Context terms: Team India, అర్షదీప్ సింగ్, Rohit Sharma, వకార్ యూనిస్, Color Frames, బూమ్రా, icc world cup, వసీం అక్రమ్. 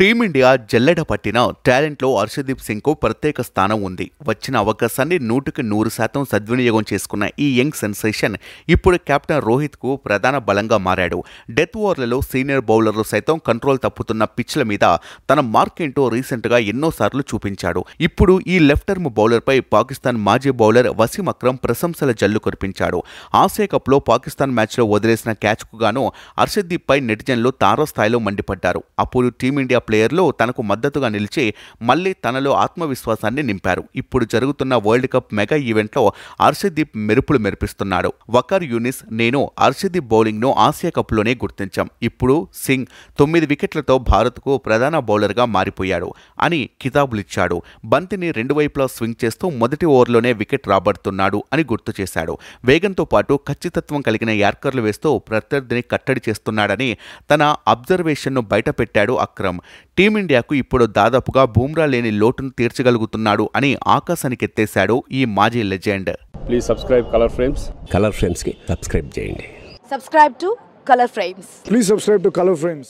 Team India जल्लेड पट्टिन talent లో అర్షదీప్ సింగ్ को ప్రత్యేక స్థానం ఉంది. వచ్చిన అవకాశాన్ని 100% సద్వినియోగం చేసుకున్న ఈ యంగ్ సెన్సేషన్ ఇప్పుడు కెప్టెన్ రోహిత్ కు ప్రధాన బలంగా మారాడు. డెత్ ఓవర్లలో సీనియర్ బౌలర్లు సైతం కంట్రోల్ తప్పుతున్న పిచ్ల మీద తన మార్క్ ఏంటో రీసెంట్ గా ఎన్నోసార్లు చూపించాడు. ఇప్పుడు ఈ లెఫ్ట్ ఆర్మ్ బౌలర్ పై పాకిస్తాన్ మాజీ బౌలర్ వసీం అక్రమ్ ప్రశంసల జల్లు కురిపించాడు. ఆసియా కప్ లో పాకిస్తాన్ మ్యాచ్ లో వదిలేసిన క్యాచ్ కు గాను అర్షదీప్ పై నెటిజన్లు తారాస్థాయిలో మండిపడ్డారు. అప్పుడు టీమ్ ఇండియా ప్లేయర్లు తనకు మద్దతుగా నిలిచి మళ్ళీ తనలో ఆత్మవిశ్వాసాన్ని నింపారు. ఇప్పుడు జరుగుతున్న వరల్డ్ కప్ మెగా ఈవెంట్లో అర్షదీప్ మెరుపులు మెరిపిస్తున్నాడు. వకార్ యూనిస్ నేను అర్షదీప్ బౌలింగ్ ను ఆసియా కప్ లోనే గుర్తించాం. ఇప్పుడు సింగ్ 9 వికెట్లతో భారత్కు ప్రధాన బౌలర్గా మారిపోయాడు అని కితాబులిచ్చాడు. బంతిని 2 వైపులా స్వింగ్ చేస్తూ మొదటి ఓవర్లోనే వికెట్ రాబడుతున్నాడు అని గుర్తు చేశాడు. వేగంతో పాటు ఖచ్చితత్వం కలిగిన యార్కర్లు వేస్తూ ప్రత్యర్థిని కట్టడి చేస్తున్నాడని తన అబ్జర్వేషన్ను బయటపెట్టాడు అక్రమ్. టీమిండియాకు ఇప్పుడు దాదాపుగా బూమ్రా లేని లోటును తీర్చగలుగుతున్నాడు అని ఆకాశానికి ఎత్తేశాడు ఈ మాజీ legend. Please subscribe Color Frames. Color Frames కి సబ్స్క్రైబ్ చేయండి. Subscribe to Color Frames. Please subscribe to Color frames.